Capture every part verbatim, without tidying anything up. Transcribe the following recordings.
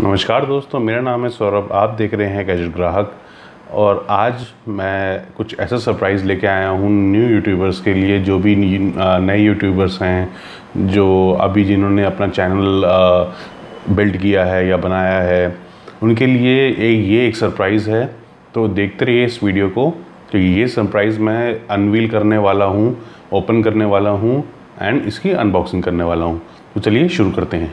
नमस्कार दोस्तों, मेरा नाम है सौरभ। आप देख रहे हैं गैजेट ग्राहक और आज मैं कुछ ऐसा सरप्राइज़ लेके आया हूँ न्यू यूट्यूबर्स के लिए, जो भी नए यूट्यूबर्स हैं, जो अभी जिन्होंने अपना चैनल बिल्ड किया है या बनाया है, उनके लिए ये एक सरप्राइज़ है। तो देखते रहिए इस वीडियो को, क्योंकि ये सरप्राइज़ मैं अनवील करने वाला हूँ, ओपन करने वाला हूँ एंड इसकी अनबॉक्सिंग करने वाला हूँ। तो चलिए शुरू करते हैं।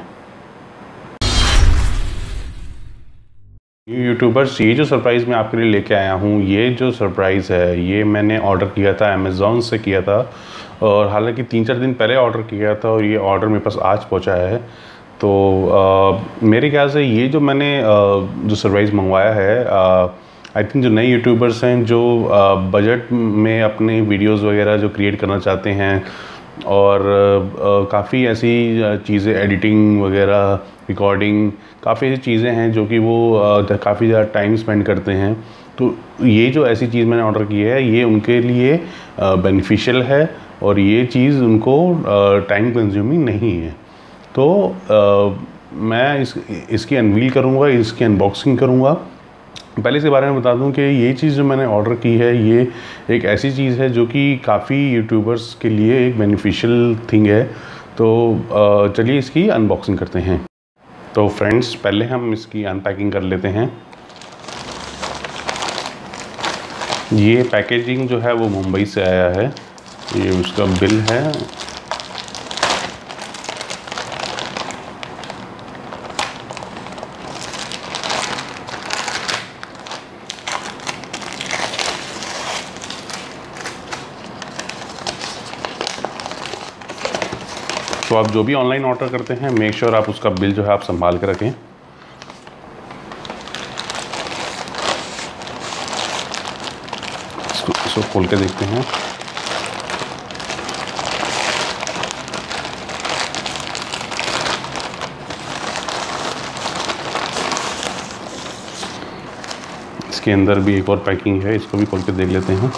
न्यू यूट्यूबर्स, ये जो सरप्राइज़ मैं आपके लिए लेके आया हूँ, ये जो सरप्राइज़ है ये मैंने ऑर्डर किया था, अमेज़ॉन से किया था, और हालांकि तीन चार दिन पहले ऑर्डर किया था और ये ऑर्डर मेरे पास आज पहुँचा है। तो आ, मेरे ख्याल से ये जो मैंने आ, जो सरप्राइज़ मंगवाया है, आई थिंक जो नए यूट्यूबर्स हैं, जो आ, बजट में अपने वीडियोज़ वगैरह जो क्रिएट करना चाहते हैं और काफ़ी ऐसी चीज़ें, एडिटिंग वगैरह, रिकॉर्डिंग, काफ़ी ऐसी चीज़ें हैं जो कि वो काफ़ी ज़्यादा टाइम स्पेंड करते हैं। तो ये जो ऐसी चीज़ मैंने ऑर्डर की है ये उनके लिए बेनिफिशियल है और ये चीज़ उनको टाइम कंज्यूमिंग नहीं है। तो आ, मैं इस इसकी अनवील करूँगा, इसकी अनबॉक्सिंग करूँगा। पहले इसके बारे में बता दूं कि ये चीज़ जो मैंने ऑर्डर की है ये एक ऐसी चीज़ है जो कि काफ़ी यूट्यूबर्स के लिए एक बेनिफिशियल थिंग है। तो चलिए इसकी अनबॉक्सिंग करते हैं। तो फ्रेंड्स, पहले हम इसकी अनपैकिंग कर लेते हैं। ये पैकेजिंग जो है वो मुंबई से आया है, ये उसका बिल है। तो आप जो भी ऑनलाइन ऑर्डर करते हैं, मेक श्योर आप उसका बिल जो है आप संभाल के रखें। इसको, इसको खोल के देखते हैं। इसके अंदर भी एक और पैकिंग है, इसको भी खोल के देख लेते हैं।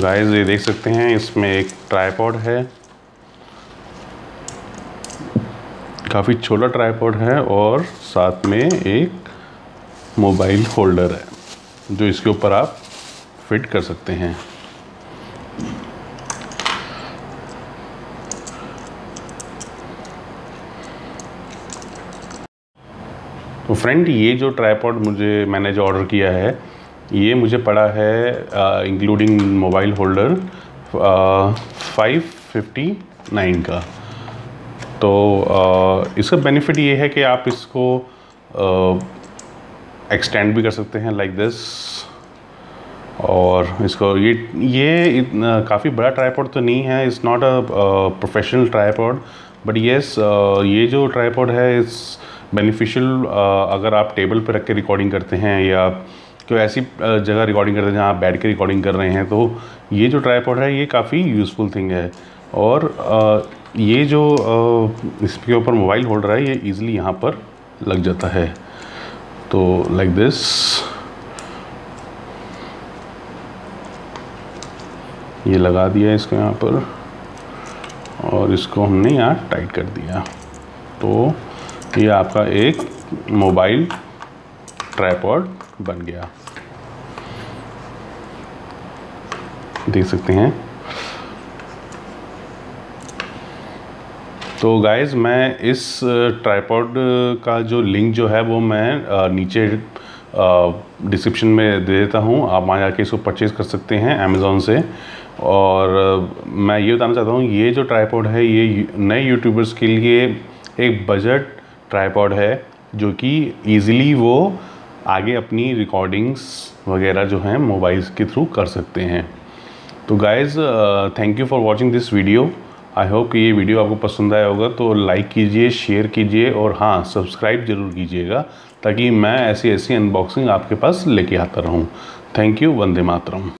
गाइस, ये देख सकते हैं इसमें एक ट्राइपॉड है, काफ़ी छोटा ट्राइपॉड है, और साथ में एक मोबाइल होल्डर है जो इसके ऊपर आप फिट कर सकते हैं। तो फ्रेंड, ये जो ट्राइपॉड मुझे मैंने जो ऑर्डर किया है ये मुझे पड़ा है including mobile holder five fifty nine का। तो uh, इसका बेनिफिट ये है कि आप इसको एक्सटेंड uh, भी कर सकते हैं लाइक like दिस, और इसको ये ये काफ़ी बड़ा ट्राइपॉड तो नहीं है, it's not a professional tripod, but yes ये जो ट्राइपॉड है इट्स बेनिफिशियल uh, अगर आप टेबल पर रख के रिकॉर्डिंग करते हैं या तो ऐसी जगह रिकॉर्डिंग करते हैं जहाँ आप बैठ के रिकॉर्डिंग कर रहे हैं। तो ये जो ट्राइपॉड है ये काफ़ी यूज़फुल थिंग है, और ये जो इसके ऊपर मोबाइल होल्डर है ये ईज़िली यहाँ पर लग जाता है। तो लाइक दिस, ये लगा दिया इसको यहाँ पर और इसको हमने यहाँ टाइट कर दिया। तो ये आपका एक मोबाइल ट्राइपॉड बन गया, देख सकते हैं। तो गाइज़, मैं इस ट्राइपॉड का जो लिंक जो है वो मैं नीचे डिस्क्रिप्शन में दे देता हूँ, आप वहाँ जाके इसको परचेज़ कर सकते हैं अमेज़ॉन से। और मैं ये बताना चाहता हूँ ये जो ट्राइपॉड है ये नए यूट्यूबर्स के लिए एक बजट ट्राइपॉड है, जो कि ईज़िली वो आगे अपनी रिकॉर्डिंग्स वगैरह जो हैं मोबाइल्स के थ्रू कर सकते हैं। तो guys, thank you for watching this video. I hope कि ये वीडियो आपको पसंद आया होगा। तो लाइक कीजिए, शेयर कीजिए और हाँ, सब्सक्राइब ज़रूर कीजिएगा ताकि मैं ऐसी ऐसी अनबॉक्सिंग आपके पास लेके आता रहूँ। Thank you. वंदे मातरम।